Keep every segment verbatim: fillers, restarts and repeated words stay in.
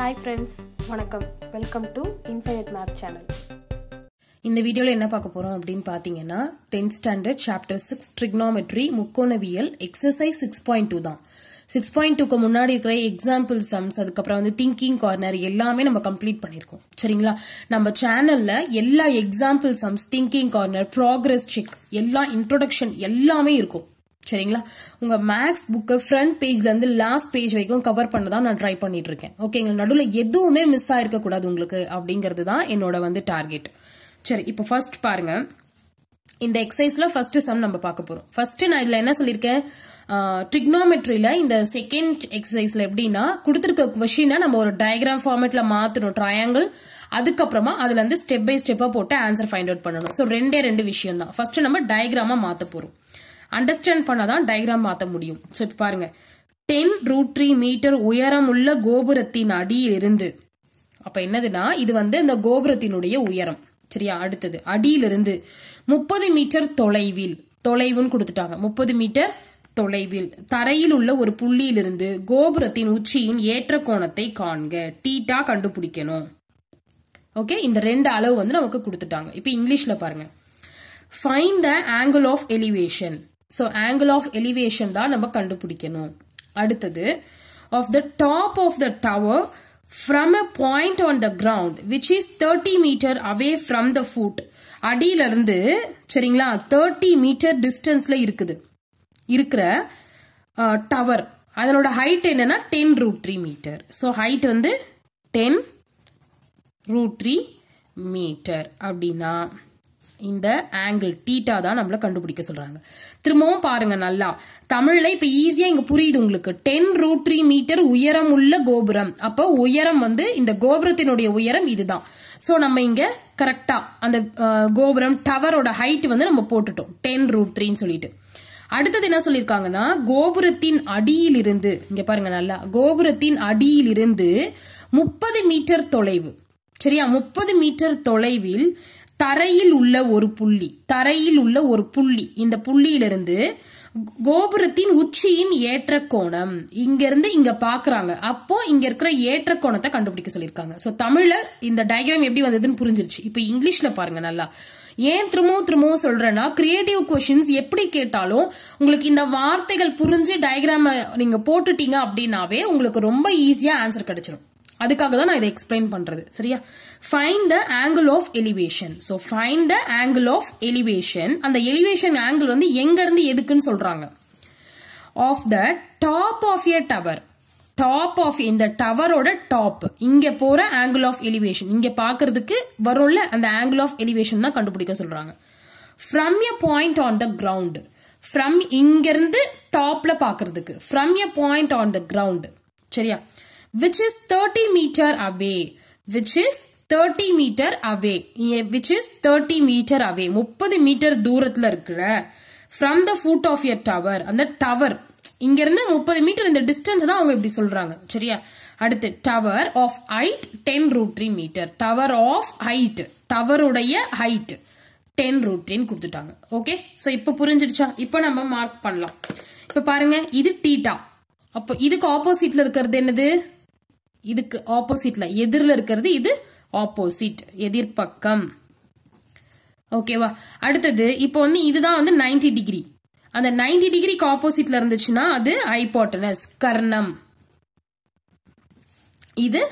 Hi friends, welcome. Welcome to Infinite Math Channel. In this video, we will talk about tenth Standard Chapter six Trigonometry Mukkonaviyal Exercise six point two. six point two example sums and thinking corner we complete seringla நம்ம channel la example sums thinking corner progress check ella introduction ellame irukum seringla unga max book front page la last page vaikum cover panna na try pannitiruken okay engal nadula eduvume miss a irukka koodadhu ungalku abdingiradhu dhaan enoda vandu target seri ipo first parunga. In the exercise, la first sum number paakaporu. First na idla enna solirken uh, trigonometry la in the second exercise la epdina kuduthirukka question na nama or diagram format la maathrom triangle adukku apprama adula and step by step ah potu answer find out pananum. So rende rendu vishayam da. First nama diagram ah maathaporu. Understand panadhaan diagram maatha mudiyum. So ipo parunga ten root three meter uyaram ulla gopurathin adiyil irundhu appo ennaduna idu vande indha gopurathinudaiya uyaram சரியா அடுத்தது அடியிலிருந்து முப்பது metre தொலைவில் தொலைவுன்னு கொடுத்துட்டாங்க முப்பது metre தொலைவில் தரையில் உள்ள ஒரு புள்ளியிலிருந்து கோபுரத்தின் உச்சியின் ஏற்ற கோணத்தை காண்க டீட்டா கண்டுபிடிக்கணும் ஓகே இந்த ரெண்டு அளவு வந்து நமக்கு கொடுத்துட்டாங்க இப்போ இங்கிலீஷ்ல பாருங்க find the angle of elevation so angle of elevation தான் நம்ம கண்டுபிடிக்கணும் அடுத்தது of the top of the tower from a point on the ground which is thirty meter away from the foot அடியில இருந்து சரிங்களா thirty meter distanceல இருக்குது இருக்குற tower அதனோட ஹைட் என்னன்னா ten root three meter so height வந்து ten root three meter அப்படினா இந்த angle theta தான் நம்மள கண்டுபிடிக்க சொல்றாங்க திரும்பவும் பாருங்க நல்லா தமிழ்ல இப்ப ஈஸியா இங்க புரியுது உங்களுக்கு ten root three meter உயரம் உள்ள கோபுரம் அப்ப உயரம் வந்து இந்த கோபுரத்தினுடைய உயரம் இதுதான் சோ நம்ம இங்க கரெக்ட்டா அந்த கோபுரம் டவரோட ஹைட் வந்து நம்ம போட்டுட்டோம் ten root three ன்னு சொல்லிட்டு அடுத்து என்ன சொல்லிருக்காங்கன்னா கோபுரத்தின் அடியில் இருந்து இங்க பாருங்க நல்லா கோபுரத்தின் அடியில் இருந்து முப்பது மீட்டர் தொலைவு சரியா முப்பது மீட்டர் தொலைவில் தரையில் உள்ள ஒரு புள்ளி தரையில் உள்ள ஒரு புள்ளி இந்த புள்ளியிலிருந்து கோபுரத்தின் உச்சியின் ஏற்ற கோணம் இங்க இருந்து இங்க பாக்குறாங்க அப்போ இங்க இருக்கிற ஏற்ற கோணத்தை கண்டுபிடிக்க சொல்லிருக்காங்க சோ தமிழ்ல இந்த டயகிராம் எப்படி வந்ததுன்னு புரிஞ்சிருச்சு இப்போ இங்கிலீஷ்ல பாருங்க நல்லா ஏன் திரும்பவும் திரும்பவும் சொல்றேன்னா கிரியேட்டிவ் க்வெஸ்சன்ஸ் எப்படி கேட்டாலும் உங்களுக்கு இந்த வார்த்தைகள் புரிஞ்சு டயகிராம நீங்க போட்டுட்டீங்க அப்படின்னாவே உங்களுக்கு ரொம்ப ஈஸியா ஆன்சர் கிடைச்சிடும் அதுக்காக தான் நான் இதை எக்ஸ்பிளைன் பண்றது சரியா find the angle of elevation so find the angle of elevation அந்த elevation angle வந்து எங்க இருந்து எதுக்குன்னு சொல்றாங்க of the top of a tower top of இந்த டவரோட டாப் இங்க போற angle of elevation இங்க பாக்கிறதுக்கு வரும்ல அந்த angle of elevation தான் கண்டுபிடிக்க சொல்றாங்க from a point on the ground from இங்க இருந்து டாப்ல பாக்கிறதுக்கு from a point on the ground சரியா which is thirty meter away which is thirty meter away which is thirty meter away முப்பது metre தூரத்துல இருக்குற from the foot of your tower அந்த tower இங்க இருந்து முப்பது மீட்டர் இந்த டிஸ்டன்ஸ் தான் அவங்க இப்படி சொல்றாங்க சரியா அடுத்து tower of height ten root three meter tower of height tower உடைய height ten root three கொடுத்துட்டாங்க ஓகே சோ இப்போ புரிஞ்சிடுச்சா இப்போ நம்ம மார்க் பண்ணலாம் இப்போ பாருங்க இது தீட்டா அப்ப இதுக்கு ஆப்போசிட்ல இருக்குறது என்னது இதுக்கு ஆப்போசிட்ல எதிரில இருக்குறது இது ஆப்போசிட் எதிர்பக்கம் ஓகேவா அடுத்து இப்போ வந்து இதுதான் வந்து ninety டிகிரி அந்த ninety டிகிரிக்கு ஆப்போசிட்ல இருந்துச்சுனா அது ஹைபோடனஸ் கர்ணம் இது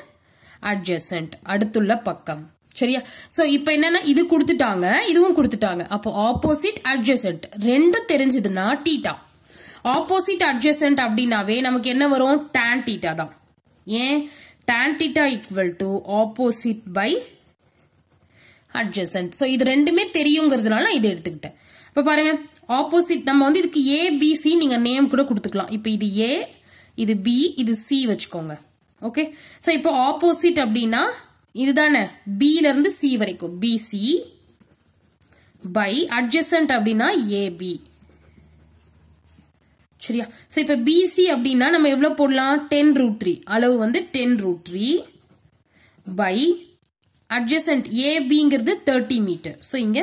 அட்ஜசன்ட் அடுத்துள்ள பக்கம் சரியா சோ இப்போ என்னன்னா இது கொடுத்துட்டாங்க இதுவும் கொடுத்துட்டாங்க அப்ப ஆப்போசிட் அட்ஜசன்ட் ரெண்டு தெரிஞ்சதுனா தீட்டா opposite adjacent அப்படினாவே நமக்கு என்ன வரும் tan theta தான் ஏன் tan theta equal to opposite by adjacent so இது ரெண்டுமே தெரியும்ங்கிறதுனால இத எடுத்துக்கிட்டேன் இப்ப பாருங்க opposite நம்ம வந்து இதுக்கு a b c நீங்க நேம் கூட கொடுத்துக்கலாம் இப்போ இது a இது b இது c வெச்சுக்கோங்க ஓகே சோ இப்போ opposite அப்படினா இதுதானே b ல இருந்து c வரைக்கும் bc by adjacent அப்படினா ab சரியா சோ இப்போ BC அப்படினா நம்ம எவ்வளவு போடலாம் ten root three அளவு வந்து ten root three by adjacent AB ங்கிறது thirty meter சோ இங்க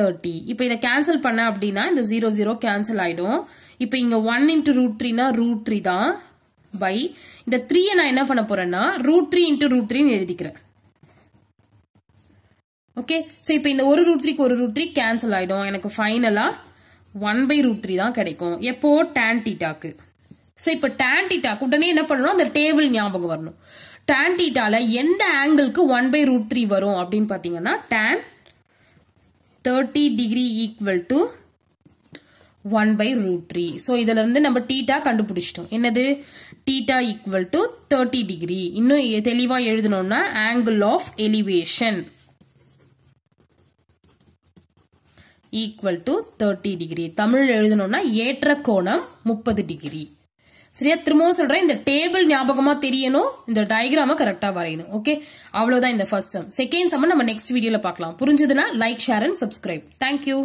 thirty இப்போ இத கேன்சல் பண்ண அப்படினா இந்த zero zero கேன்சல் ஆயிடும் இப்போ இங்க one into root three னா root three தான் by இந்த three நான் என்ன பண்ண போறேன்னா root three into root three ன்னு எழுதிக்கிறேன். Okay, so இப்போ இந்த one root three க்கு one root three cancel ஆயிடும். எனக்கு ஃபைனலா one by root three தான் கிடைக்கும். எப்போ tan theta க்கு. So இப்போ tan theta க்கு உடனே என்ன பண்ணனும் அந்த டேபிள் ஞாபகம் வரணும். tan theta ல எந்த angle க்கு one by root three வரும் அப்படினு பாத்தீங்கன்னா tan thirty degree equal to one by root three. So, this is theta கண்டுபிடிச்சிட்டோம். என்னது theta equal to thirty degree. இன்னும் தெளிவா எழுதணும்னா angle of elevation equal to thirty degree. Tamil எழுதணும்னா ஏற்ற கோணம் முப்பது டிகிரி. சரியா திரும்பவும் சொல்றேன் இந்த டேபிள் ஞாபகமா தெரியணும் இந்த டயகிராம கரெக்ட்டா வரையணும். ஓகே அவ்வளவுதான் இந்த first sum. Second sum நம்ம next videoல பார்க்கலாம். புரிஞ்சதுனா like share and subscribe. Thank you.